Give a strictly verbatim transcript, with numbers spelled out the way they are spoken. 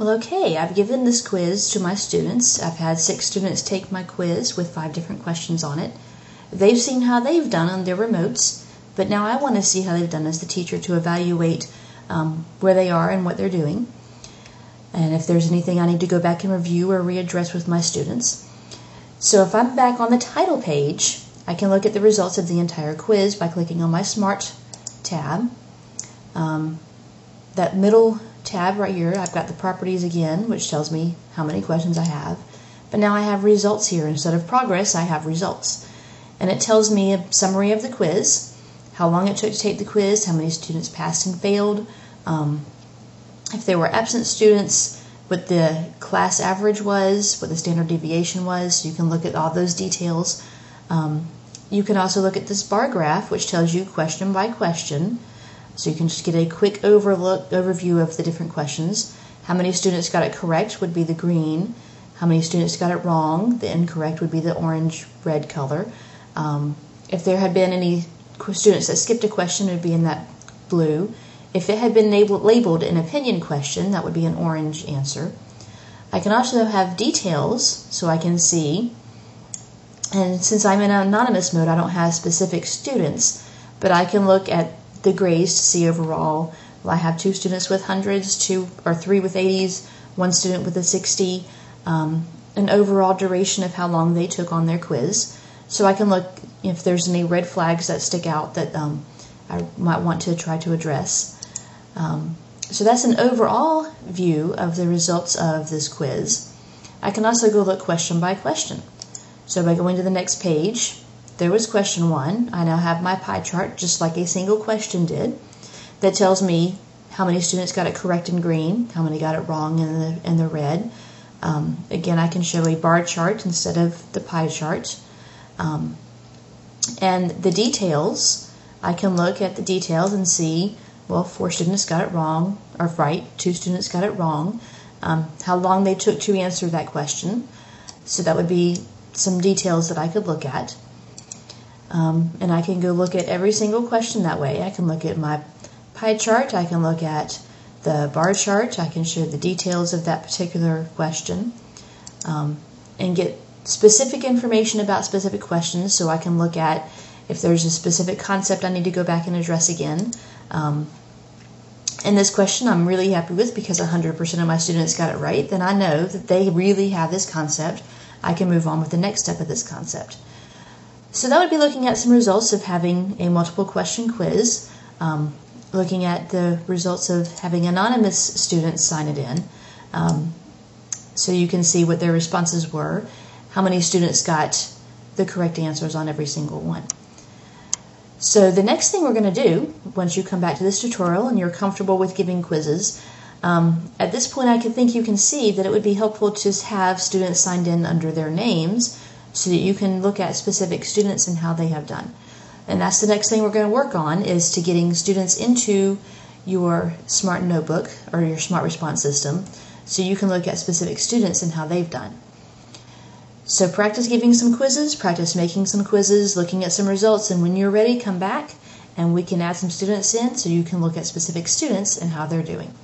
Well, okay, I've given this quiz to my students. I've had six students take my quiz with five different questions on it. They've seen how they've done on their remotes, but now I want to see how they've done as the teacher to evaluate um, where they are and what they're doing, and if there's anything I need to go back and review or readdress with my students. So if I'm back on the title page, I can look at the results of the entire quiz by clicking on my SMART tab. Um, that middle tab right here, I've got the properties again, which tells me how many questions I have. But now I have results here. Instead of progress, I have results. And it tells me a summary of the quiz, how long it took to take the quiz, how many students passed and failed, um, if they were absent students, what the class average was, what the standard deviation was. So you can look at all those details. Um, you can also look at this bar graph, which tells you question by question. So you can just get a quick overlook overview of the different questions. How many students got it correct would be the green. How many students got it wrong, the incorrect, would be the orange-red color. Um, if there had been any students that skipped a question, it would be in that blue. If it had been labeled an opinion question, that would be an orange answer. I can also have details, so I can see. And since I'm in anonymous mode, I don't have specific students, but I can look at the grades to see overall. Well, I have two students with hundreds, two or three with eighties, one student with a sixty, um, an overall duration of how long they took on their quiz. So I can look if there's any red flags that stick out that um, I might want to try to address. Um, so that's an overall view of the results of this quiz. I can also go look question by question. So by going to the next page, there was question one. I now have my pie chart, just like a single question did, that tells me how many students got it correct in green, how many got it wrong in the, in the red. Um, again, I can show a bar chart instead of the pie chart. Um, and the details, I can look at the details and see, well, four students got it wrong, or right, two students got it wrong, um, how long they took to answer that question. So that would be some details that I could look at. Um, and I can go look at every single question that way. I can look at my pie chart, I can look at the bar chart, I can show the details of that particular question, um, and get specific information about specific questions, so I can look at if there's a specific concept I need to go back and address again. Um, and this question I'm really happy with, because one hundred percent of my students got it right. Then I know that they really have this concept. I can move on with the next step of this concept. So that would be looking at some results of having a multiple question quiz, um, looking at the results of having anonymous students sign it in, um, so you can see what their responses were, how many students got the correct answers on every single one. So the next thing we're going to do, once you come back to this tutorial and you're comfortable with giving quizzes, um, at this point I can think you can see that it would be helpful to have students signed in under their names, so that you can look at specific students and how they have done. And that's the next thing we're going to work on, is to getting students into your SMART notebook or your SMART response system, so you can look at specific students and how they've done. So practice giving some quizzes, practice making some quizzes, looking at some results, and when you're ready, come back and we can add some students in so you can look at specific students and how they're doing.